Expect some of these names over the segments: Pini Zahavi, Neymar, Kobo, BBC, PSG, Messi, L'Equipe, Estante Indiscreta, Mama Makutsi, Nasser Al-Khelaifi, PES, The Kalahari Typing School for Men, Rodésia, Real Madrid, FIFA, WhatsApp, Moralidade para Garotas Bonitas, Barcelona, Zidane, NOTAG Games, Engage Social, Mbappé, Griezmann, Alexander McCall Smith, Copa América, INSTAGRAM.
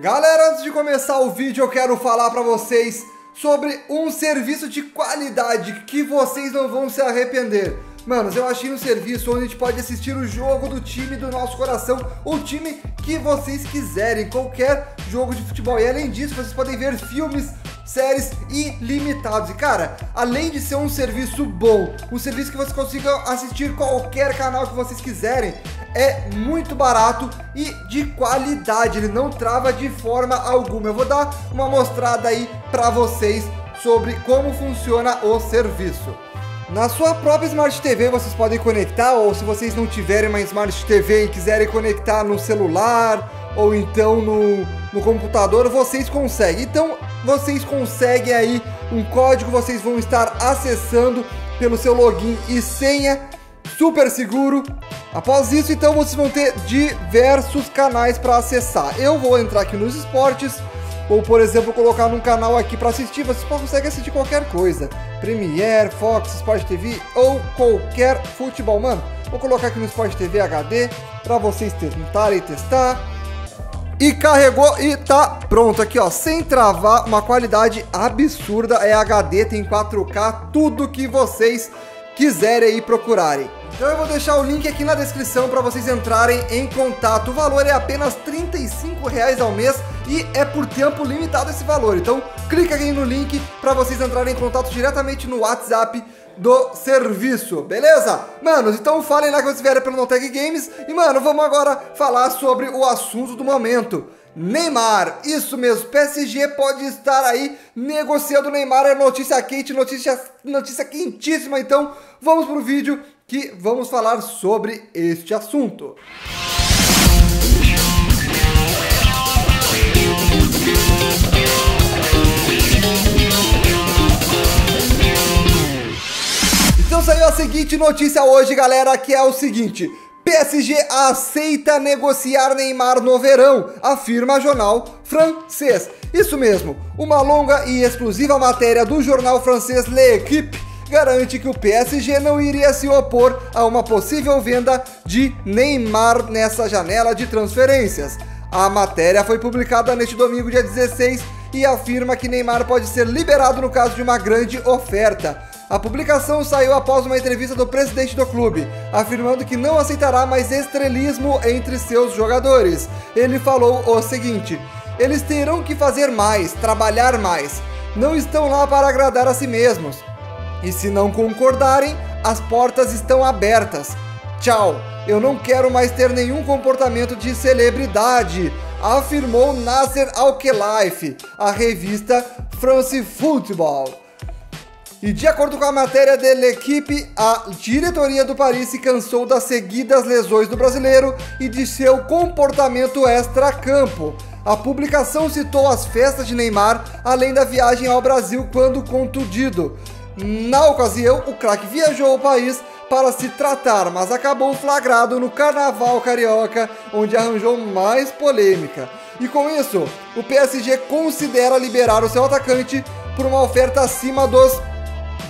Galera, antes de começar o vídeo eu quero falar para vocês sobre um serviço de qualidade que vocês não vão se arrepender. Manos, eu achei um serviço onde a gente pode assistir o jogo do time do nosso coração, o time que vocês quiserem, qualquer jogo de futebol. E além disso, vocês podem ver filmes, séries ilimitados. E cara, além de ser um serviço bom, um serviço que você consiga assistir qualquer canal que vocês quiserem, é muito barato e de qualidade, ele não trava de forma alguma. Eu vou dar uma mostrada aí pra vocês sobre como funciona o serviço. Na sua própria Smart TV vocês podem conectar, ou se vocês não tiverem uma Smart TV e quiserem conectar no celular ou então no computador, vocês conseguem. Então vocês conseguem aí um código, vocês vão estar acessando pelo seu login e senha, super seguro. Após isso, então, vocês vão ter diversos canais para acessar. Eu vou entrar aqui nos esportes, ou por exemplo, colocar num canal aqui para assistir. Vocês conseguem assistir qualquer coisa, Premiere, Fox, Sport TV ou qualquer futebol. Mano, vou colocar aqui no Sport TV HD para vocês tentarem testar. E carregou e tá pronto aqui, ó, sem travar, uma qualidade absurda, é HD, tem 4K, tudo que vocês quiserem e procurarem. Então eu vou deixar o link aqui na descrição para vocês entrarem em contato. O valor é apenas R$ 35 ao mês e é por tempo limitado esse valor. Então clica aqui no link para vocês entrarem em contato diretamente no WhatsApp do serviço, beleza? Manos, então falem lá que vocês vieram pelo NOTAG Games. E mano, vamos agora falar sobre o assunto do momento. Neymar, isso mesmo, PSG pode estar aí negociando o Neymar, é notícia quente, notícia quentíssima. Então vamos pro vídeo que vamos falar sobre este assunto. Então saiu a seguinte notícia hoje, galera, que é o seguinte: PSG aceita negociar Neymar no verão, afirma jornal francês. Isso mesmo, uma longa e exclusiva matéria do jornal francês L'Equipe garante que o PSG não iria se opor a uma possível venda de Neymar nessa janela de transferências. A matéria foi publicada neste domingo, dia 16, e afirma que Neymar pode ser liberado no caso de uma grande oferta. A publicação saiu após uma entrevista do presidente do clube, afirmando que não aceitará mais estrelismo entre seus jogadores. Ele falou o seguinte: eles terão que fazer mais, trabalhar mais. Não estão lá para agradar a si mesmos. E se não concordarem, as portas estão abertas. Tchau, eu não quero mais ter nenhum comportamento de celebridade, afirmou Nasser Al-Khelaifi, a revista France Football. E de acordo com a matéria de L'Equipe, a diretoria do Paris se cansou das seguidas lesões do brasileiro e de seu comportamento extra-campo. A publicação citou as festas de Neymar, além da viagem ao Brasil quando contundido. Na ocasião, o craque viajou ao país para se tratar, mas acabou flagrado no Carnaval Carioca, onde arranjou mais polêmica. E com isso, o PSG considera liberar o seu atacante por uma oferta acima dos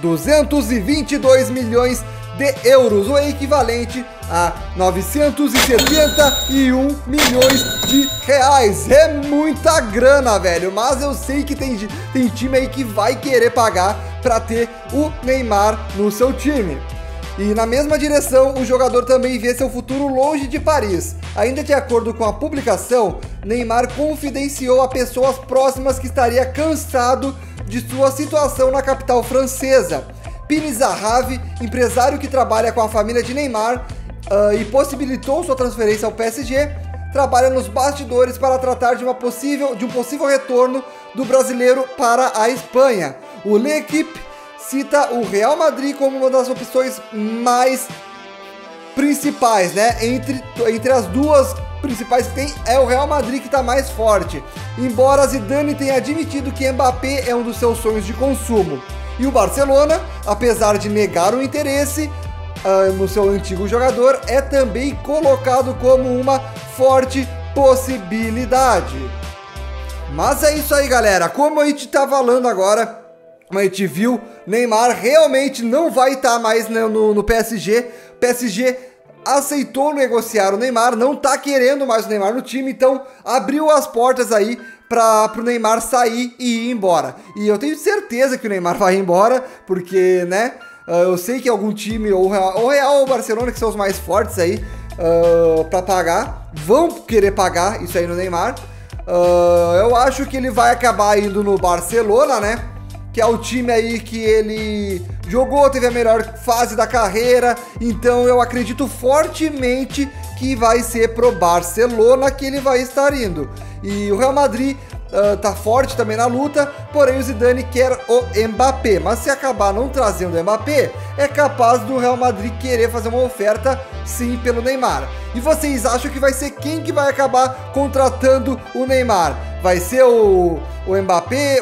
222 milhões de euros, o equivalente a 971 milhões de reais. É muita grana, velho, mas eu sei que tem time aí que vai querer pagar para ter o Neymar no seu time. E na mesma direção, o jogador também vê seu futuro longe de Paris. Ainda de acordo com a publicação, Neymar confidenciou a pessoas próximas que estaria cansado de sua situação na capital francesa. Pini Zahavi, empresário que trabalha com a família de Neymar e possibilitou sua transferência ao PSG, trabalha nos bastidores para tratar de um possível retorno do brasileiro para a Espanha. O L'Equipe cita o Real Madrid como uma das opções mais principais, né? Entre as duas principais que tem, é o Real Madrid que está mais forte, embora Zidane tenha admitido que Mbappé é um dos seus sonhos de consumo. E o Barcelona, apesar de negar o interesse no seu antigo jogador, é também colocado como uma forte possibilidade. Mas é isso aí, galera, como a gente está falando agora, como a gente viu, Neymar realmente não vai estar mais no PSG. PSG aceitou negociar o Neymar, não tá querendo mais o Neymar no time, então abriu as portas aí para o Neymar sair e ir embora. E eu tenho certeza que o Neymar vai embora, porque, né, eu sei que algum time, ou Real ou Barcelona, que são os mais fortes aí, para pagar, vão querer pagar isso aí no Neymar. Eu acho que ele vai acabar indo no Barcelona, né, que é o time aí que ele jogou, teve a melhor fase da carreira, então eu acredito fortemente que vai ser pro Barcelona que ele vai estar indo. E o Real Madrid tá forte também na luta, porém o Zidane quer o Mbappé, mas se acabar não trazendo o Mbappé, é capaz do Real Madrid querer fazer uma oferta sim pelo Neymar. E vocês acham que vai ser quem que vai acabar contratando o Neymar? Vai ser o Mbappé,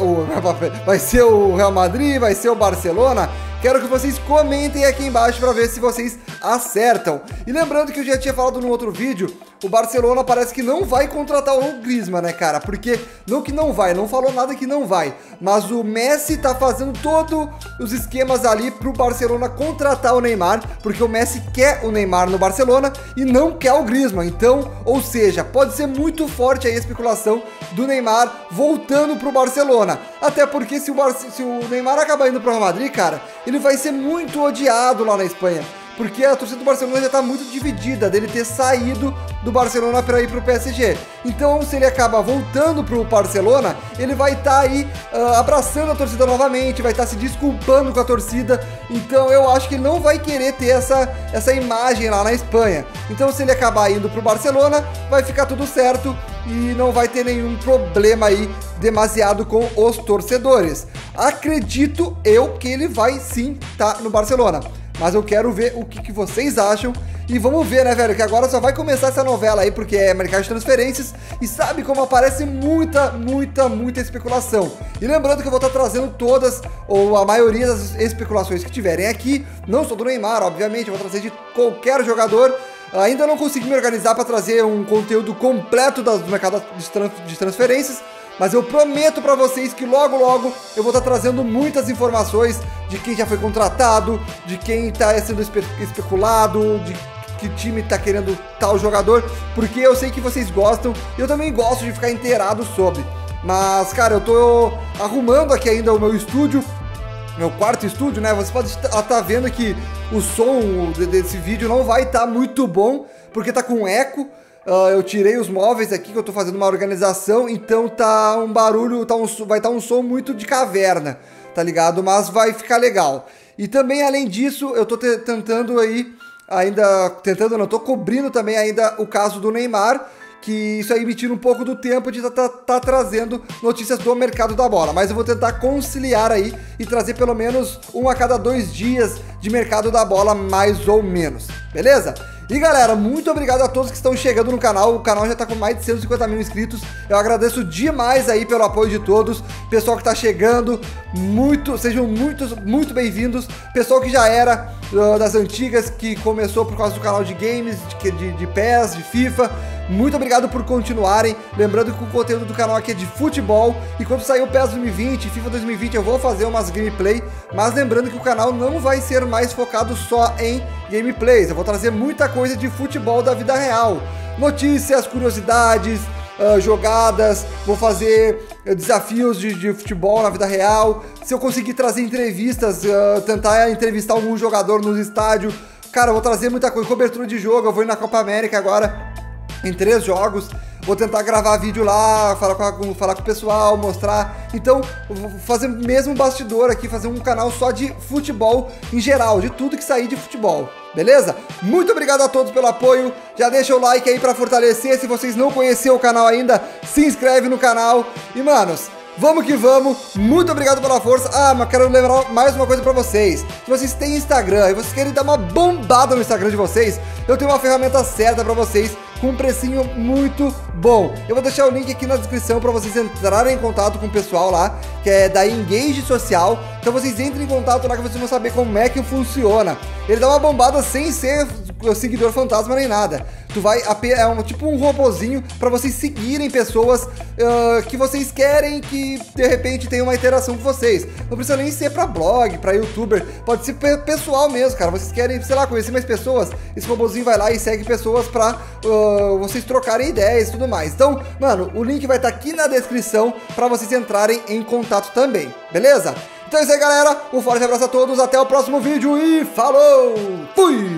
vai ser o Real Madrid, vai ser o Barcelona? Quero que vocês comentem aqui embaixo para ver se vocês acertam. E lembrando que eu já tinha falado num outro vídeo, o Barcelona parece que não vai contratar o Griezmann, né, cara? Porque, não que não vai, não falou nada que não vai, mas o Messi tá fazendo todos os esquemas ali pro Barcelona contratar o Neymar, porque o Messi quer o Neymar no Barcelona e não quer o Griezmann. Então, ou seja, pode ser muito forte aí a especulação do Neymar voltando pro Barcelona. Até porque se o Neymar acabar indo pro Real Madrid, cara, ele vai ser muito odiado lá na Espanha, porque a torcida do Barcelona já está muito dividida dele ter saído do Barcelona para ir para o PSG. Então, se ele acaba voltando para o Barcelona, ele vai estar aí abraçando a torcida novamente, vai estar se desculpando com a torcida. Então, eu acho que ele não vai querer ter essa imagem lá na Espanha. Então, se ele acabar indo para o Barcelona, vai ficar tudo certo e não vai ter nenhum problema aí demasiado com os torcedores. Acredito eu que ele vai sim estar no Barcelona. Mas eu quero ver o que vocês acham. E vamos ver, né, velho, que agora só vai começar essa novela aí, porque é mercado de transferências. E sabe como aparece muita especulação. E lembrando que eu vou estar trazendo todas, ou a maioria das especulações que tiverem aqui. Não só do Neymar, obviamente, eu vou trazer de qualquer jogador. Ainda não consegui me organizar para trazer um conteúdo completo do mercado de transferências, mas eu prometo pra vocês que logo eu vou estar trazendo muitas informações de quem já foi contratado, de quem tá sendo especulado, de que time tá querendo tal jogador, porque eu sei que vocês gostam e eu também gosto de ficar inteirado sobre. Mas, cara, eu tô arrumando aqui ainda o meu estúdio, meu quarto estúdio, né? Vocês podem estar vendo que o som desse vídeo não vai estar muito bom, porque tá com eco. Eu tirei os móveis aqui, que eu tô fazendo uma organização, então tá um barulho, vai estar um som muito de caverna, tá ligado? Mas vai ficar legal. E também, além disso, eu tô cobrindo também ainda o caso do Neymar, que isso aí me tira um pouco do tempo de tá trazendo notícias do mercado da bola. Mas eu vou tentar conciliar aí e trazer pelo menos um a cada 2 dias de mercado da bola, mais ou menos, beleza? E galera, muito obrigado a todos que estão chegando no canal, o canal já tá com mais de 150 mil inscritos, eu agradeço demais aí pelo apoio de todos, pessoal que tá chegando, sejam muito bem-vindos, pessoal que já era das antigas, que começou por causa do canal de games, de PES, de FIFA, muito obrigado por continuarem, lembrando que o conteúdo do canal aqui é de futebol, e quando sair o PES 2020, FIFA 2020, eu vou fazer umas gameplay, mas lembrando que o canal não vai ser mais focado só em gameplays, eu vou trazer muita coisa de futebol da vida real, notícias, curiosidades, jogadas, vou fazer desafios de futebol na vida real, se eu conseguir trazer entrevistas, tentar entrevistar algum jogador nos estádios, cara, eu vou trazer muita coisa, cobertura de jogo, eu vou ir na Copa América agora, em 3 jogos, vou tentar gravar vídeo lá, falar com o pessoal, mostrar. Então, vou fazer mesmo um bastidor aqui, fazer um canal só de futebol em geral, de tudo que sair de futebol, beleza? Muito obrigado a todos pelo apoio, já deixa o like aí pra fortalecer, se vocês não conheciam o canal ainda, se inscreve no canal. E, manos, vamos que vamos, muito obrigado pela força. Ah, mas quero lembrar mais uma coisa pra vocês. Se vocês têm Instagram e vocês querem dar uma bombada no Instagram de vocês, eu tenho uma ferramenta certa pra vocês, com um precinho muito bom. Eu vou deixar o link aqui na descrição para vocês entrarem em contato com o pessoal lá, que é da Engage Social. Então vocês entrem em contato lá que vocês vão saber como é que funciona. Ele dá uma bombada sem ser seguidor fantasma nem nada. Tu vai tipo um robozinho pra vocês seguirem pessoas que vocês querem que de repente tenha uma interação com vocês. Não precisa nem ser pra blog, pra youtuber, pode ser pessoal mesmo, cara. Vocês querem, sei lá, conhecer mais pessoas, esse robozinho vai lá e segue pessoas pra vocês trocarem ideias e tudo mais. Então, mano, o link vai estar aqui na descrição pra vocês entrarem em contato também, beleza? Então é isso aí, galera. Um forte abraço a todos, até o próximo vídeo e falou! Fui!